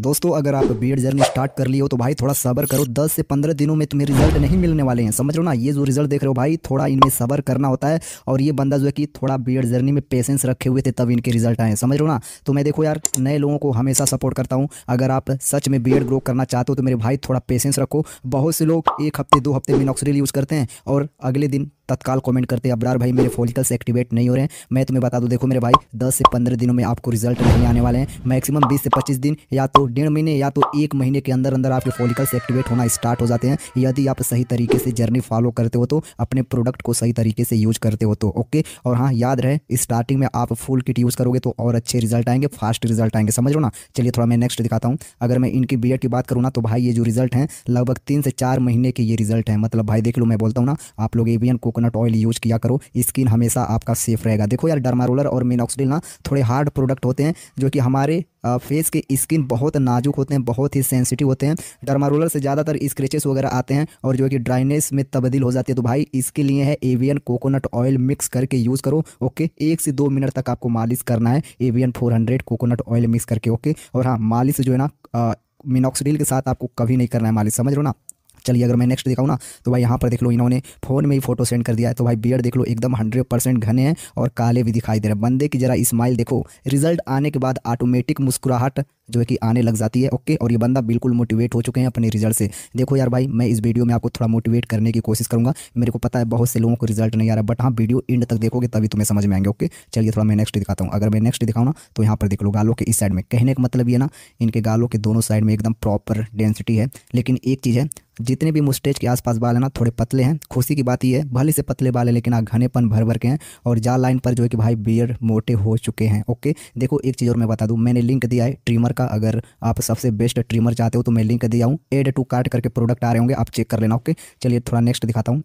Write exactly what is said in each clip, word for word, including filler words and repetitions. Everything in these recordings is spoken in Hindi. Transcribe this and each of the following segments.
दोस्तों अगर आप बीएड जर्नी स्टार्ट कर लिए हो तो भाई थोड़ा सब्र करो, दस से पंद्रह दिनों में तुम्हें रिजल्ट नहीं मिलने वाले हैं, समझ लो ना। ये जो रिजल्ट देख रहे हो भाई, थोड़ा इनमें सब्र करना होता है और ये बंदा जो है कि थोड़ा बीएड जर्नी में पेशेंस रखे हुए थे तब इनके रिजल्ट आए, समझ लो ना। तो मैं देखो यार नए लोगों को हमेशा सपोर्ट करता हूँ, अगर आप सच में बीएड ग्रो करना चाहते हो तो मेरे भाई थोड़ा पेशेंस रखो। बहुत से लोग एक हफ्ते दो हफ्ते मिनॉक्सिडिल यूज़ करते हैं और अगले दिन तत्काल कमेंट करते हैं अब्रार भाई मेरे फॉलिकल्स एक्टिवेट नहीं हो रहे हैं। मैं तुम्हें बता दूं, देखो मेरे भाई दस से पंद्रह दिनों में आपको रिजल्ट नहीं आने वाले हैं, मैक्सिमम बीस से पच्चीस दिन या तो डेढ़ महीने या तो एक महीने के अंदर अंदर आपके फॉलिकल्स एक्टिवेट होना स्टार्ट हो जाते हैं, यदि आप सही तरीके से जर्नी फॉलो करते हो तो, अपने प्रोडक्ट को सही तरीके से यूज करते हो तो। ओके, और हाँ याद रहे स्टार्टिंग में आप फुल किट यूज़ करोगे तो और अच्छे रिजल्ट आएंगे, फास्ट रिजल्ट आएंगे, समझ लो ना। चलिए थोड़ा मैं नेक्स्ट दिखाता हूँ। अगर मैं इनकी बीएड की बात करूँ ना तो भाई ये जो रिजल्ट है लगभग तीन से चार महीने के ये रिजल्ट है, मतलब भाई देख लो, मैं बोलता हूँ ना आप लोग एवियन कोकोनट ऑयल यूज किया करो, स्किन हमेशा आपका सेफ रहेगा। देखो यार डर्मारोलर और मिनॉक्सिडिल ना थोड़े हार्ड प्रोडक्ट होते हैं जो कि हमारे फेस के स्किन बहुत नाजुक होते हैं, बहुत ही सेंसिटिव होते हैं। डर्मारोलर से ज़्यादातर स्क्रेचेस वगैरह आते हैं और जो कि ड्राइनेस में तब्दील हो जाती है, तो भाई इसके लिए है एवियन कोकोनट ऑयल मिक्स करके यूज़ करो। ओके, एक से दो मिनट तक आपको मालिश करना है Avian four hundred coconut oil mix करके। ओके, और हाँ मालिश जो है ना मिनॉक्सिडिल के साथ आपको कभी नहीं करना है मालिश, समझ लो ना। चलिए अगर मैं नेक्स्ट दिखाऊँ ना तो भाई यहाँ पर देख लो इन्होंने फ़ोन में ही फोटो सेंड कर दिया है, तो भाई बियर्ड देख लो एकदम हंड्रेड परसेंट घने हैं और काले भी दिखाई दे रहे हैं। बंदे की जरा स्माइल देखो, रिजल्ट आने के बाद ऑटोमेटिक मुस्कुराहट जो है कि आने लग जाती है। ओके, और ये बंदा बिल्कुल मोटिवेट हो चुके हैं अपने रिजल्ट से। देखो यार भाई मैं इस वीडियो में आपको थोड़ा मोटिवेट करने की कोशिश करूँगा, मेरे को पता है बहुत से लोगों को रिजल्ट नहीं आ रहा, बट हाँ वीडियो एंड तक देखोगे तभी तुम्हें समझ में आएंगे। ओके चलिए थोड़ा मैं नेक्स्ट दिखाता हूँ। अगर मैं नेक्स्ट दिखाऊँ ना तो यहाँ पर देख लो गालों के इस साइड में, कहने का मतलब ये ना इनके गालों के दोनों साइड में एकदम प्रॉपर डेंसिटी है, लेकिन एक चीज़ है जितने भी मुस्टेज के आसपास बाल है ना थोड़े पतले हैं। खुशी की बात ये है भले से पतले बाल है लेकिन हाँ घनेपन भर भर के हैं, और जाल लाइन पर जो है कि भाई बियर्ड मोटे हो चुके हैं। ओके, देखो एक चीज़ और मैं बता दूं, मैंने लिंक दिया है ट्रिमर का, अगर आप सबसे बेस्ट ट्रिमर चाहते हो तो मैं लिंक दिया हूँ, एड टू कार्ट करके प्रोडक्ट आ रहे होंगे, आप चेक कर लेना। ओके चलिए थोड़ा नेक्स्ट दिखाता हूँ।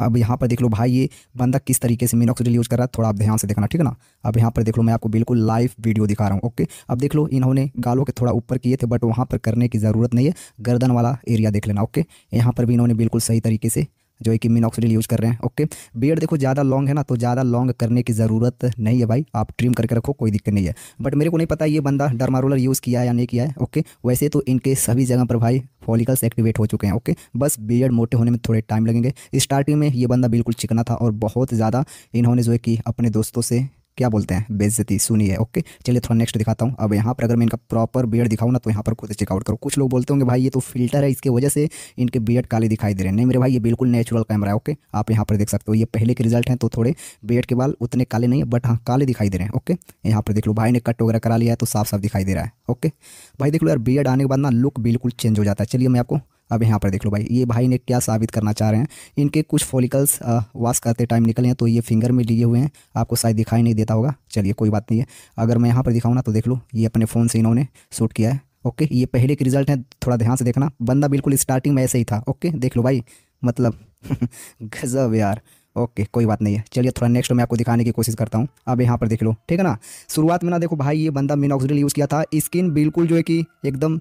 अब यहाँ पर देख लो भाई ये बंदा किस तरीके से मिनॉक्सिडिल यूज़ कर रहा है, थोड़ा आप ध्यान से देखना, ठीक है ना। अब यहाँ पर देख लो मैं आपको बिल्कुल लाइव वीडियो दिखा रहा हूँ। ओके, अब देख लो इन्होंने गालों के थोड़ा ऊपर किए थे बट वहाँ पर करने की ज़रूरत नहीं है, गर्दन वाला एरिया देख लेना। ओके, यहाँ पर भी इन्होंने बिल्कुल सही तरीके से जो है कि मिनॉक्सिडिल यूज़ कर रहे हैं। ओके, बियर्ड देखो ज़्यादा लॉन्ग है ना तो ज़्यादा लॉन्ग करने की ज़रूरत नहीं है भाई, आप ट्रिम करके रखो कोई दिक्कत नहीं है। बट मेरे को नहीं पता ये बंदा डर्मारोलर यूज़ किया है या नहीं किया है। ओके, वैसे तो इनके सभी जगह पर भाई फॉलिकल्स एक्टिवेट हो चुके हैं। ओके, बस बियर्ड मोटे होने में थोड़े टाइम लगेंगे। स्टार्टिंग में ये बंदा बिल्कुल चिकना था और बहुत ज़्यादा इन्होंने जो है कि अपने दोस्तों से क्या बोलते हैं बेइज्जती सुनी है। ओके चलिए थोड़ा नेक्स्ट दिखाता हूँ। अब यहाँ पर अगर मैं इनका प्रॉपर बियर्ड दिखाऊँ ना तो यहाँ पर खुद चेकआउट करो। कुछ लोग बोलते होंगे भाई ये तो फिल्टर है, इसके वजह से इनके बियर्ड काले दिखाई दे रहे हैं। नहीं मेरे भाई ये बिल्कुल नेचुरल कैमरा है। ओके, आप यहाँ पर देख सकते हो ये पहले के रिजल्ट हैं, तो थोड़े बियर्ड के बाल उतने काले नहीं है बट हाँ काले दिखाई दे रहे हैं। ओके, यहाँ पर देख लो भाई ने कट वगैरह करा लिया है तो साफ साफ दिखाई दे रहा है। ओके भाई देख लो यार बियर्ड आने के बाद ना लुक बिल्कुल चेंज हो जाता है। चलिए मैं आपको अब यहाँ पर देख लो भाई ये भाई ने क्या साबित करना चाह रहे हैं। इनके कुछ फॉलिकल्स वॉश करते टाइम निकले हैं तो ये फिंगर में लिए हुए हैं, आपको शायद दिखाई नहीं देता होगा, चलिए कोई बात नहीं है। अगर मैं यहाँ पर दिखाऊँ ना तो देख लो ये अपने फ़ोन से इन्होंने शूट किया है। ओके, ये पहले के रिजल्ट हैं, थोड़ा ध्यान से देखना, बंदा बिल्कुल स्टार्टिंग में ऐसे ही था। ओके देख लो भाई, मतलब गजब यार। ओके okay, कोई बात नहीं है। चलिए थोड़ा नेक्स्ट मैं आपको दिखाने की कोशिश करता हूँ। अब यहाँ पर देख लो, ठीक है ना। शुरुआत में ना देखो भाई ये बंदा मिनॉक्सिडिल यूज़ किया था, स्किन बिल्कुल जो है कि एकदम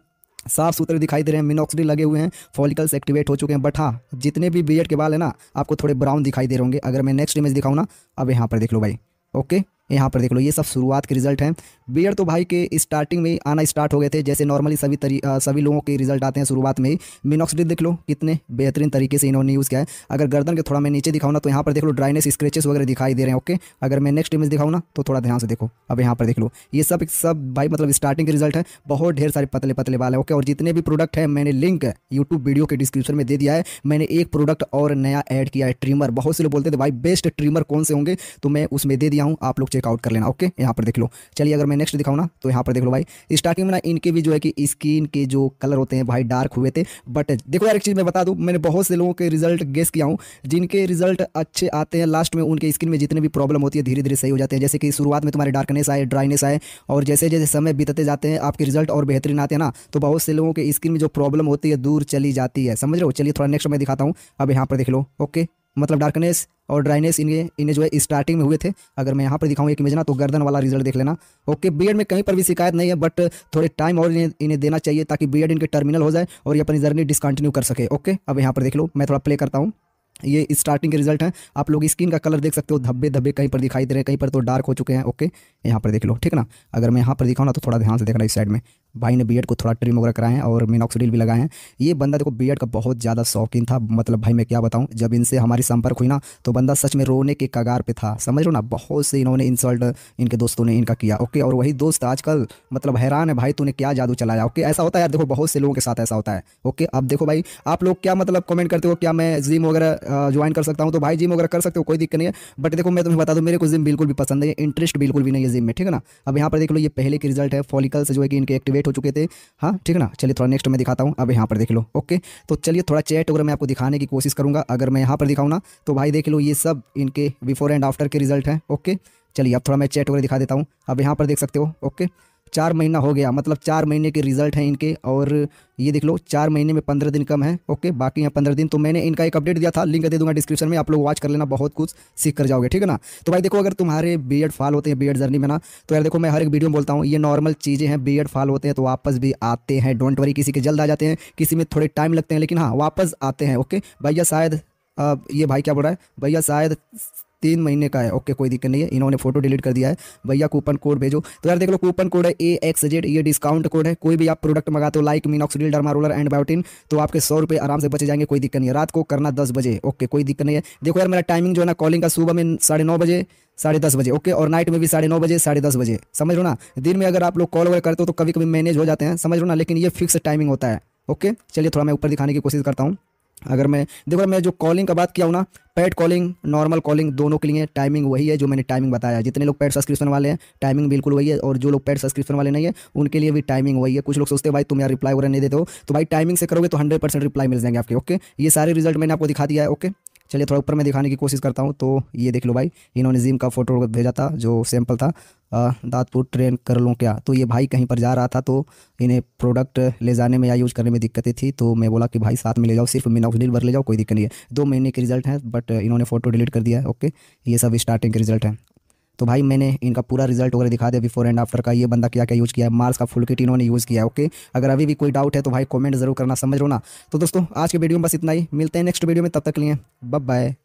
साफ सुथरे दिखाई दे रहे हैं, मिनॉक्सिडिल लगे हुए हैं, फॉलिकल्स एक्टिवेट हो चुके हैं। बट हाँ जितने भी बियर्ड के बाल है ना आपको थोड़े ब्राउन दिखाई दे रहे होंगे। अगर मैं नेक्स्ट इमेज दिखाऊँ ना, अब यहाँ पर देख लो भाई, ओके यहाँ पर देख लो ये सब शुरुआत के रिजल्ट हैं। बियर्ड तो भाई के स्टार्टिंग में आना स्टार्ट हो गए थे, जैसे नॉर्मली सभी तरी आ, सभी लोगों के रिजल्ट आते हैं शुरुआत में ही। मिनॉक्सिडिल देख लो कितने बेहतरीन तरीके से इन्होंने यूज़ किया है। अगर गर्दन के थोड़ा मैं नीचे दिखाऊँ ना तो यहाँ पर देख लो ड्राइनेस स्क्रेचेस वगैरह दिखाई दे रहे हैं। ओके, अगर मैं नेक्स्ट इमेज दिखाऊँ ना तो थोड़ा ध्यान से देखो। अब यहाँ पर देख लो ये सब सब भाई मतलब स्टार्टिंग के रिजल्ट है, बहुत ढेर सारे पतले पतले बाल है। ओके, और जितने भी प्रोडक्ट हैं मैंने लिंक यूट्यूब वीडियो के डिस्क्रिप्शन में दे दिया है। मैंने एक प्रोडक्ट और नया ऐड किया है ट्रिमर, बहुत से लोग बोलते थे भाई बेस्ट ट्रिमर कौन से होंगे तो मैं उसमें दे दिया हूँ, आप लोग चेकआउट कर लेना। ओके, यहाँ पर देख लो। चलिए अगर मैं नेक्स्ट दिखाऊँ ना तो यहाँ पर देख लो भाई स्टार्टिंग में ना इनके भी जो है कि स्किन के जो कलर होते हैं भाई डार्क हुए थे। बट देखो यार एक चीज़ मैं बता दूँ, मैंने बहुत से लोगों के रिजल्ट गेस किया हूँ, जिनके रिजल्ट अच्छे आते हैं लास्ट में उनके स्किन में जितने भी प्रॉब्लम होती है धीरे धीरे सही हो जाते हैं। जैसे कि शुरुआत में तुम्हारे डार्कनेस आए, ड्राइनेस आए, और जैसे जैसे समय बीतते जाते हैं आपके रिजल्ट और बेहतरीन आते हैं ना, तो बहुत से लोगों के स्किन में जो प्रॉब्लम होती है दूर चली जाती है, समझ रहे हो। चलिए थोड़ा नेक्स्ट मैं दिखाता हूँ। अब यहाँ पर देख लो, ओके मतलब डार्कनेस और ड्राइनेस इन्हें इन्हें जो है स्टार्टिंग में हुए थे। अगर मैं यहाँ पर दिखाऊँ एक इमेज ना तो गर्दन वाला रिजल्ट देख लेना। ओके, बियर्ड में कहीं पर भी शिकायत नहीं है बट थोड़े टाइम और इन्हें इन्हें देना चाहिए ताकि बियर्ड इनके टर्मिनल हो जाए और ये अपनी जर्नी डिसकंटिन्यू कर सके। ओके, अब यहाँ पर देख लो मैं थोड़ा प्ले करता हूँ। ये स्टार्टिंग के रिजल्ट हैं, आप लोग स्किन का कलर देख सकते हो, धब्बे धब्बे कहीं पर दिखाई दे रहे हैं, कहीं पर तो डार्क हो चुके हैं। ओके, यहाँ पर देख लो, ठीक है ना। अगर मैं यहाँ पर दिखाऊँ ना तो थोड़ा ध्यान से देखना इस साइड में, भाई ने बियर्ड को थोड़ा ट्रिम वगैरह कराएं और मिनॉक्सिडिल भी लगाएं। ये बंदा देखो बियर्ड का बहुत ज़्यादा शौकीन था, मतलब भाई मैं क्या बताऊं, जब इनसे हमारी संपर्क हुई ना तो बंदा सच में रोने के कगार पे था, समझ लो ना। बहुत से इन्होंने इंसल्ट इनके दोस्तों ने इनका किया, ओके। और वही दोस्त आजकल मतलब हैरान है, भाई तूने क्या जादू चलाया, ओके। ऐसा होता है यार, देखो बहुत से लोगों के साथ ऐसा होता है, ओके। अब देखो भाई आप लोग क्या मतलब कमेंट करते हो, क्या मैं जिम वगैरह ज्वाइन कर सकता हूँ, तो भाई जिम वगैरह कर सकते हो, कोई दिक्कत नहीं है। बट देखो मैं तुम्हें बता दूँ, मेरे को जिम बिल्कुल भी पसंद नहीं है, इंटरेस्ट बिल्कुल भी नहीं है जिम में, ठीक है ना। अब यहाँ पर देख लो ये पहले के रिजल्ट है, फॉलिकल से जो है कि इनके एक्टिवेट हो चुके थे, हाँ ठीक है ना। चलिए थोड़ा नेक्स्ट में दिखाता हूँ, अब यहाँ पर देख लो, ओके। तो चलिए थोड़ा चैट वगैरह मैं आपको दिखाने की कोशिश करूँगा। अगर मैं यहाँ पर दिखाऊँ ना तो भाई देख लो ये सब इनके बिफोर एंड आफ्टर के रिजल्ट हैं, ओके। चलिए अब थोड़ा मैं चैट वगैरह दिखा देता हूँ, अब यहाँ पर देख सकते हो, ओके। चार महीना हो गया, मतलब चार महीने के रिजल्ट हैं इनके, और ये देख लो चार महीने में पंद्रह दिन कम है, ओके। बाकी यहाँ पंद्रह दिन तो मैंने इनका एक अपडेट दिया था, लिंक दे दूंगा डिस्क्रिप्शन में, आप लोग वॉच कर लेना, बहुत कुछ सीख कर जाओगे, ठीक है ना। तो भाई देखो अगर तुम्हारे बीएड फॉल होते हैं बीएड जर्नी में ना, तो यार देखो मैं हर एक वीडियो में बोलता हूँ, ये नॉर्मल चीज़ें हैं, बीएड फॉल होते हैं तो वापस भी आते हैं, डोंट वरी। किसी के जल्द आ जाते हैं, किसी में थोड़े टाइम लगते हैं, लेकिन हाँ वापस आते हैं, ओके। भैया शायद ये भाई क्या बोल रहा है, भैया शायद तीन महीने का है, ओके कोई दिक्कत नहीं है। इन्होंने फोटो डिलीट कर दिया है, भैया कूपन कोड भेजो। तो यार देख लो कूपन कोड है ए एक्स जेड, ये डिस्काउंट कोड है। कोई भी आप प्रोडक्ट मंगाते हो like minoxidil, derma roller and biotin, तो आपके सौ रुपये आराम से बचे जाएंगे, कोई दिक्कत नहीं है। रात को करना दस बजे, ओके कोई दिक्कत नहीं है। देखो यार मेरा टाइमिंग जो है ना कॉलिंग का, सुबह में साढ़े नौ बजे साढ़े दस बजे ओके, और नाइट में भी साढ़े नौ बजे साढ़े दस बजे, समझ लो ना। दिन में अगर आप लोग कॉल वगैरह करते हो तो कभी कभी मैनेज हो जाते हैं, समझ लो ना, लेकिन ये फिक्स टाइमिंग होता है, ओके। चलिए थोड़ा मैं ऊपर दिखाने की कोशिश करता हूँ। अगर मैं देखो मैं जो कॉलिंग का बात किया हूँ ना, पेड कॉलिंग नॉर्मल कॉलिंग दोनों के लिए टाइमिंग वही है जो मैंने टाइमिंग बताया। जितने लोग पेड सब्सक्रिप्शन वाले हैं टाइमिंग बिल्कुल वही है, और जो लोग पेड सब्सक्रिप्शन वाले नहीं है उनके लिए भी टाइमिंग वही है। कुछ लोग सोचते हैं भाई तुम यार रिप्लाई वगैरह नहीं देते हो, तो भाई टाइमिंग से करोगे तो हंड्रेड परसेंट रिप्लाई मिल जाएंगे आपके, ओके। ये सारे रिजल्ट मैंने आपको दिखा दिया है, ओके। चलिए थोड़ा ऊपर मैं दिखाने की कोशिश करता हूँ। तो ये देख लो भाई इन्होंने जिम का फोटो भेजा था जो सैंपल था, दांतपुर ट्रेन कर लूँ क्या, तो ये भाई कहीं पर जा रहा था तो इन्हें प्रोडक्ट ले जाने में या यूज़ करने में दिक्कतें थी, तो मैं बोला कि भाई साथ में ले जाओ, सिर्फ मिनॉक्सिडिल भर ले जाओ, कोई दिक्कत नहीं है। दो महीने के रिजल्ट हैं, बट इन्होंने फोटो डिलीट कर दिया है, ओके। ये सब स्टार्टिंग के रिजल्ट हैं। तो भाई मैंने इनका पूरा रिजल्ट वगैरह दिखा दिया बिफोर एंड आफ्टर का, ये बंदा क्या क्या यूज़ किया है, मार्स का फुल किट इन्होंने यूज़ किया है, ओके। अगर अभी भी कोई डाउट है तो भाई कमेंट जरूर करना, समझ लो ना। तो दोस्तों आज के वीडियो में बस इतना ही, मिलते हैं नेक्स्ट वीडियो में, तब तक के लिए बाय बाय।